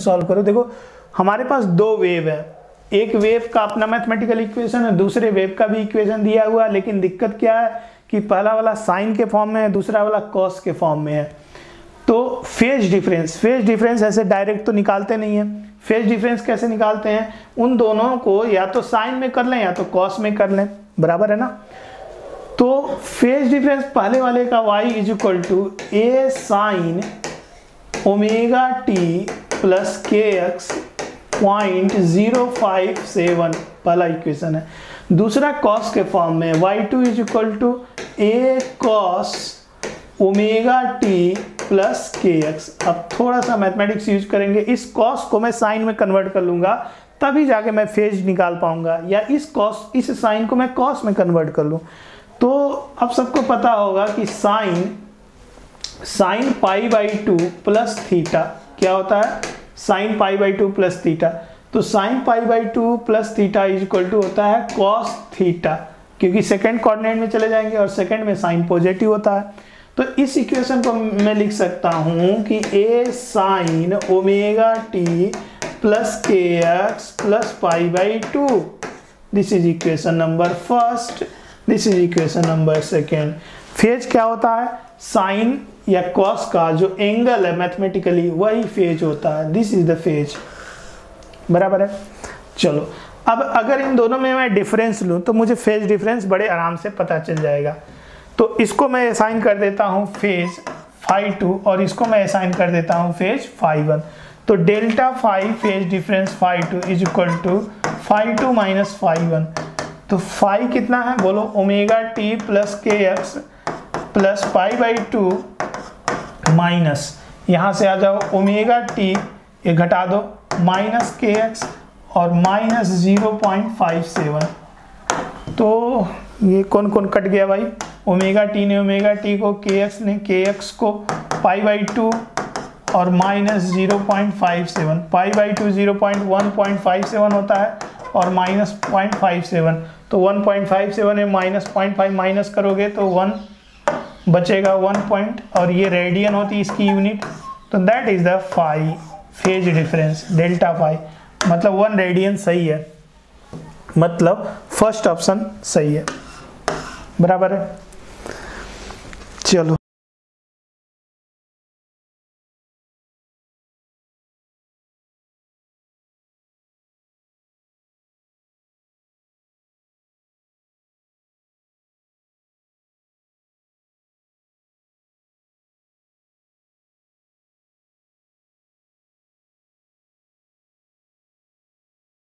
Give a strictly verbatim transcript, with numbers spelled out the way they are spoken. Solve करो। देखो हमारे पास दो वेव है, एक वेव का अपना मैथमेटिकल इक्वेशन है, दूसरे वेव का भी इक्वेशन दिया हुआ है, लेकिन दिक्कत क्या है कि पहला वाला साइन के फॉर्म में है, दूसरा वाला कॉस के फॉर्म में है। तो फेज डिफरेंस, फेज डिफरेंस ऐसे डायरेक्ट तो निकालते नहीं है। फेज डिफरेंस कैसे निकालते हैं, उन दोनों को या तो साइन में कर लें या तो कॉस में कर लें, बराबर है ना। तो फेज डिफरेंस पहले वाले का y is equal to A sine omega T plus के x point zero five seven, पहला इक्वेशन है। दूसरा कॉस के फॉर्म में, y two is equal to A cos omega T plus के एक्स। अब थोड़ा सा मैथमेटिक्स यूज करेंगे, इस कॉस को मैं साइन में कन्वर्ट कर लूँगा तभी जाके मैं फेज निकाल पाऊँगा, या इस कॉस इस साइन को मैं कॉस में कन्वर्ट कर लूँ। तो अब सबको पता होगा कि sine sine pi by two plus theta क्या होता है, sine pi by two plus theta. तो sine pi by two plus theta is equal to होता है कॉस थीटा, क्योंकि सेकंड कोऑर्डिनेट में चले जाएंगे और सेकंड में साइन पॉजिटिव होता है। तो इस इक्वेशन को मैं लिख सकता हूं कि A sine omega T plus के x plus pi by two, this is equation number first, this is equation number second. Phase क्या होता है, साइन या कॉस का जो एंगल है मैथमेटिकली वही फेज होता है, दिस इज द फेज, बराबर है। चलो अब अगर इन दोनों में मैं डिफरेंस लूँ तो मुझे फेज डिफरेंस बड़े आराम से पता चल जाएगा। तो इसको मैं असाइन कर देता हूँ फेज फाई टू और इसको मैं असाइन कर देता हूँ फेज फाई वन। तो delta phi phase difference phi two is equal to phi two minus phi one. तो फाई कितना है बोलो, ओमेगा टी प्लस के x plus pi by two minus, यहाँ से आ जाओ ओमेगा टी ये घटा दो माइनस के एक्स और minus zero point five seven. तो ये कौन कौन कट गया भाई, ओमेगा टी ने ओमेगा टी को, के एक्स ने के एक्स को, पाई बाई टू और minus zero point five seven. Pi by two zero point one point five seven होता है और माइनस पॉइंट फाइव सेवन, तो वन पॉइंट फाइव सेवन है minus point five minus करोगे तो one बचेगा वन पॉइंट, और ये रेडियन होती है इसकी यूनिट। तो that is the phi phase difference delta phi, मतलब वन रेडियन सही है, मतलब फर्स्ट ऑप्शन सही है, बराबर है। चलो।